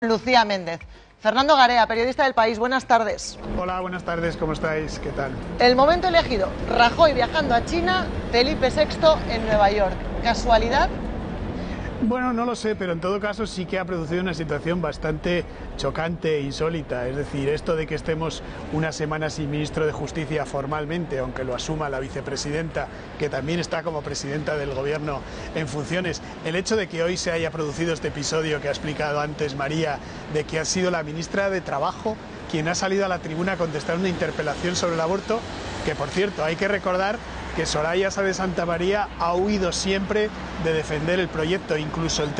Lucía Méndez. Fernando Garea, periodista del País, buenas tardes. Hola, buenas tardes, ¿cómo estáis? ¿Qué tal? El momento elegido, Rajoy viajando a China, Felipe VI en Nueva York. ¿Casualidad? Bueno, no lo sé, pero en todo caso sí que ha producido una situación bastante chocante e insólita. Es decir, esto de que estemos una semana sin ministro de Justicia formalmente, aunque lo asuma la vicepresidenta, que también está como presidenta del gobierno en funciones. El hecho de que hoy se haya producido este episodio que ha explicado antes María, de que ha sido la ministra de Trabajo quien ha salido a la tribuna a contestar una interpelación sobre el aborto, que por cierto, hay que recordar que Soraya Sáenz de Santamaría ha huido siempre de defender el proyecto. Incluso el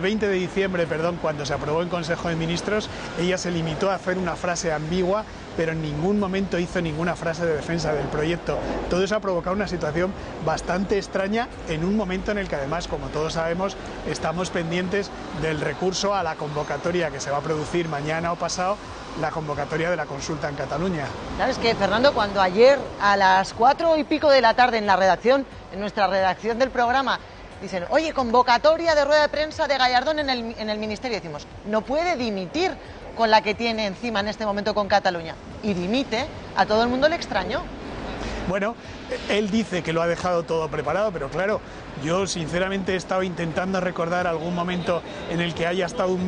20 de diciembre, cuando se aprobó en Consejo de Ministros, ella se limitó a hacer una frase ambigua, pero en ningún momento hizo ninguna frase de defensa del proyecto. Todo eso ha provocado una situación bastante extraña en un momento en el que además, como todos sabemos, estamos pendientes del recurso a la convocatoria que se va a producir mañana o pasado, la convocatoria de la consulta en Cataluña. ¿Sabes qué, Fernando? Cuando ayer a las 4 y pico de la tarde en la redacción, en nuestra redacción del programa, dicen, oye, convocatoria de rueda de prensa de Gallardón en el ministerio, decimos, no puede dimitir con la que tiene encima en este momento con Cataluña, y dimite, a todo el mundo le extrañó. Bueno, él dice que lo ha dejado todo preparado, pero claro, yo sinceramente he estado intentando recordar algún momento en el que haya estado un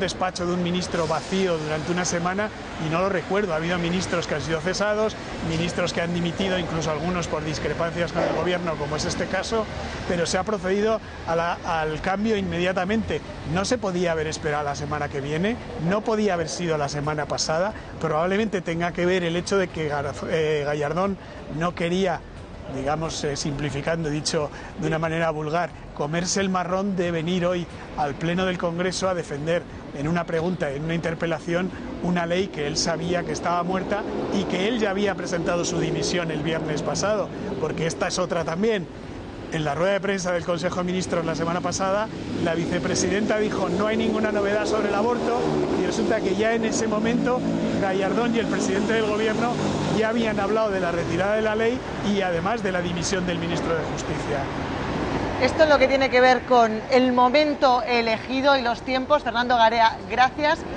despacho de un ministro vacío durante una semana, y no lo recuerdo. Ha habido ministros que han sido cesados, ministros que han dimitido, incluso algunos por discrepancias con el gobierno, como es este caso, pero se ha procedido al cambio inmediatamente. No se podía haber esperado la semana que viene, no podía haber sido la semana pasada, probablemente tenga que ver el hecho de que Gallardón no quería, digamos, simplificando, dicho de una manera vulgar, comerse el marrón de venir hoy al Pleno del Congreso a defender en una pregunta, en una interpelación, una ley que él sabía que estaba muerta y que él ya había presentado su dimisión el viernes pasado, porque esta es otra también. En la rueda de prensa del Consejo de Ministros la semana pasada, la vicepresidenta dijo no hay ninguna novedad sobre el aborto, y resulta que ya en ese momento Gallardón y el presidente del gobierno ya habían hablado de la retirada de la ley y además de la dimisión del ministro de Justicia. Esto es lo que tiene que ver con el momento elegido y los tiempos. Fernando Garea, gracias.